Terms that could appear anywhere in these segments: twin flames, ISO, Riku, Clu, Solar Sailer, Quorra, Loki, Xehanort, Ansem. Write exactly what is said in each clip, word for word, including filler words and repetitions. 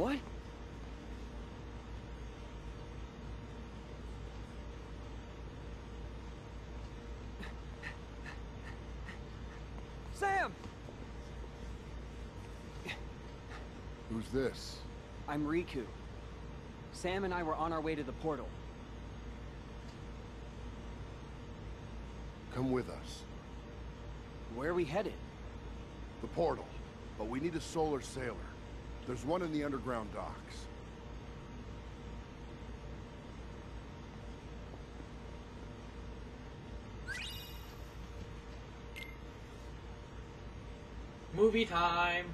What? Sam! Who's this? I'm Riku. Sam and I were on our way to the portal. Come with us. Where are we headed? The portal. But we need a Solar Sailer. There's one in the underground docks. Movie time!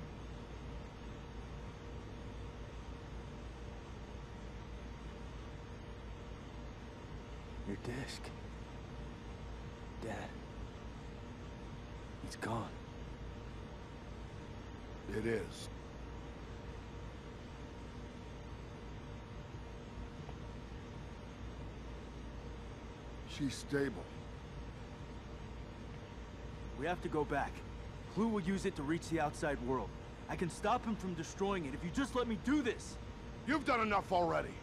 Your disc. Dad. It's gone. It is. She's stable. We have to go back. Clu will use it to reach the outside world. I can stop him from destroying it if you just let me do this! You've done enough already!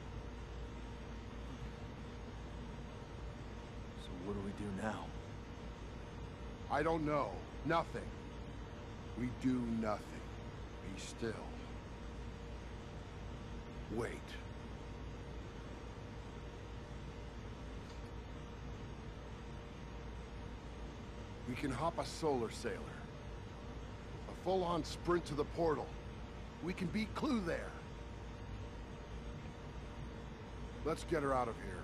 So what do we do now? I don't know. Nothing. We do nothing. Be still. Wait. We can hop a Solar Sailer. A full-on sprint to the portal. We can beat Clu there. Let's get her out of here.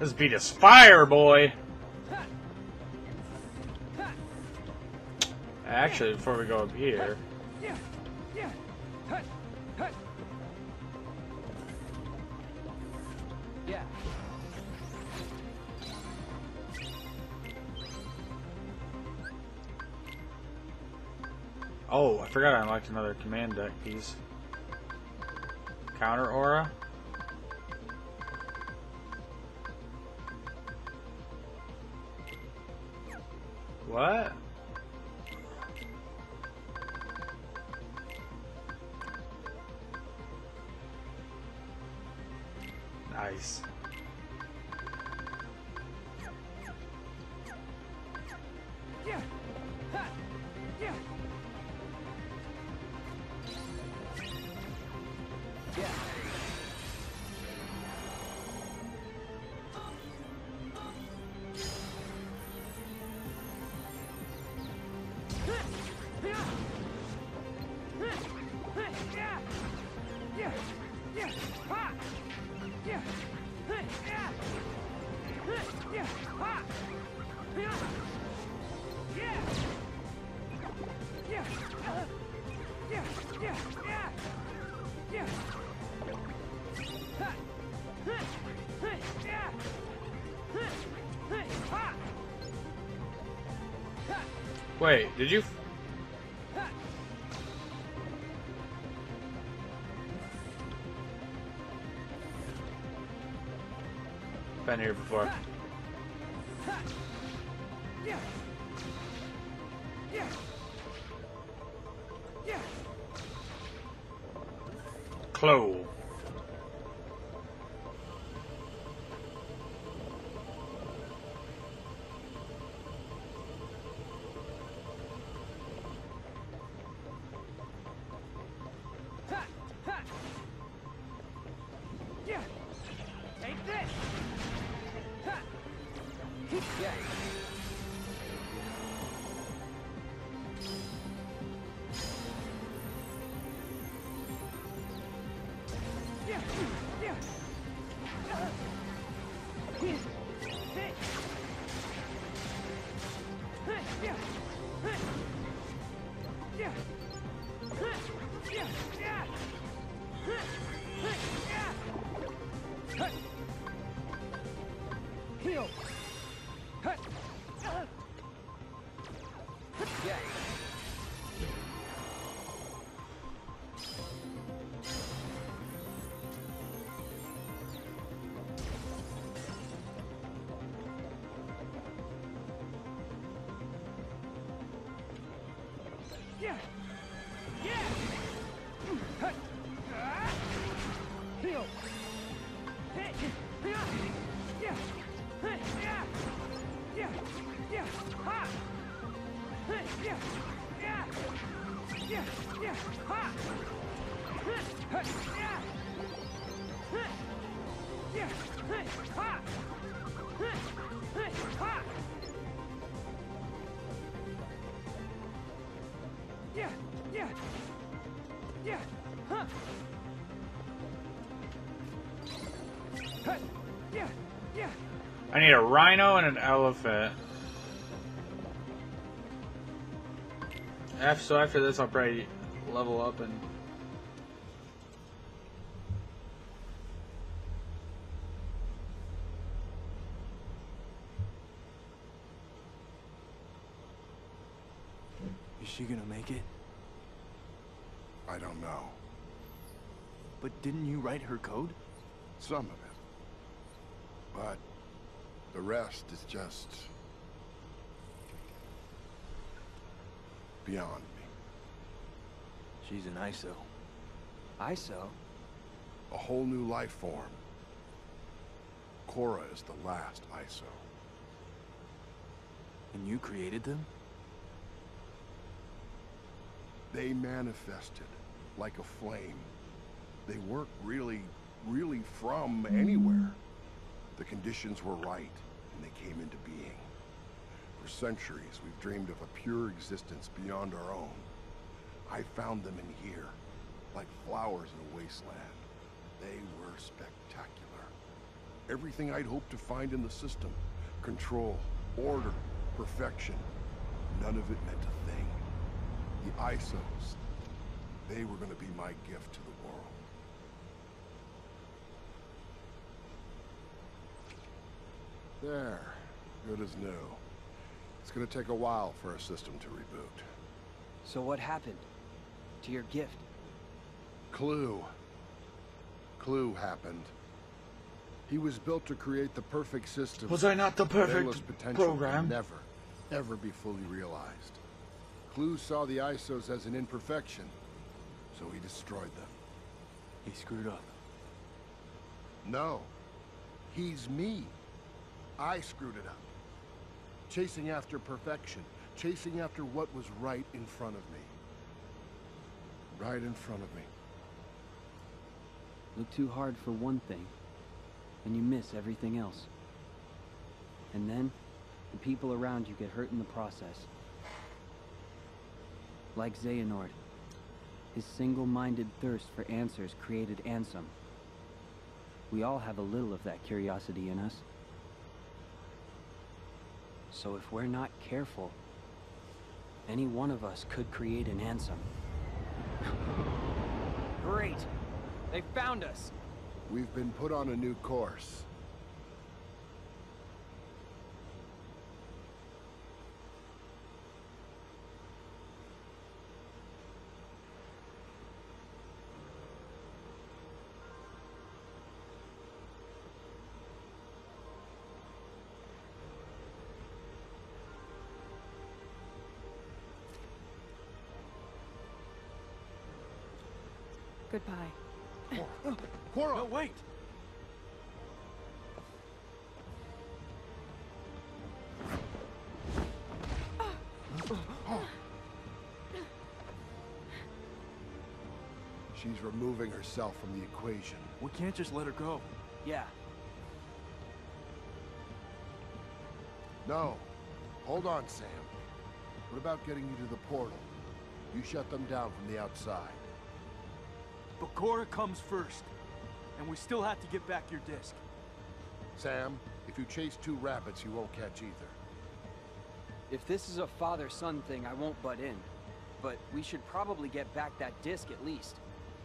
This beat is fire, boy! Actually, before we go up here... Oh, I forgot I unlocked another command deck piece. Counter aura? What? Nice. Wait, did you? Been here before. Clu. I need a rhino and an elephant. After, so after this, I'll probably level up and... Is she gonna make it? I don't know. But didn't you write her code? Some of it. But the rest is just beyond me. She's an I S O. I S O? A whole new life form. Quorra is the last I S O. And you created them? They manifested like a flame. They weren't really, really from anywhere. The conditions were right, and they came into being. For centuries, we've dreamed of a pure existence beyond our own. I found them in here, like flowers in a wasteland. They were spectacular. Everything I'd hoped to find in the system, control, order, perfection, none of it meant a thing. The I S Os, they were going to be my gift to the world. There, good as new. It's gonna take a while for our system to reboot. So what happened to your gift? Clu. Clu happened. He was built to create the perfect system. Was I not the perfect program? Never, ever be fully realized. Clu saw the I S Os as an imperfection, so he destroyed them. He screwed up. No. He's me. I screwed it up. Chasing after perfection. Chasing after what was right in front of me. Right in front of me. Look too hard for one thing, and you miss everything else. And then, the people around you get hurt in the process. Like Xehanort, his single-minded thirst for answers created Ansem. We all have a little of that curiosity in us. So if we're not careful, any one of us could create an Ansem. Great! They found us! We've been put on a new course. Goodbye. Quorra. Quorra. No, wait! She's removing herself from the equation. We can't just let her go. Yeah. No. Hold on, Sam. What about getting you to the portal? You shut them down from the outside. But Quorra comes first, and we still have to get back your disc. Sam, if you chase two rabbits, you won't catch either. If this is a father-son thing, I won't butt in. But we should probably get back that disc at least,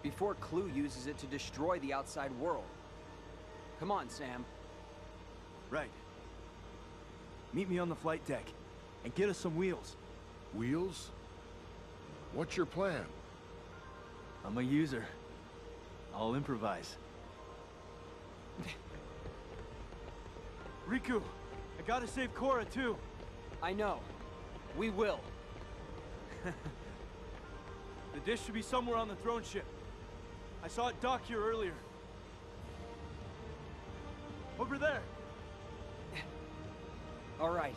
before Clu uses it to destroy the outside world. Come on, Sam. Right. Meet me on the flight deck, and get us some wheels. Wheels? What's your plan? I'm a user. I'll improvise. Riku, I gotta save Quorra too. I know. We will. The dish should be somewhere on the throne ship. I saw it dock here earlier. Over there. All right.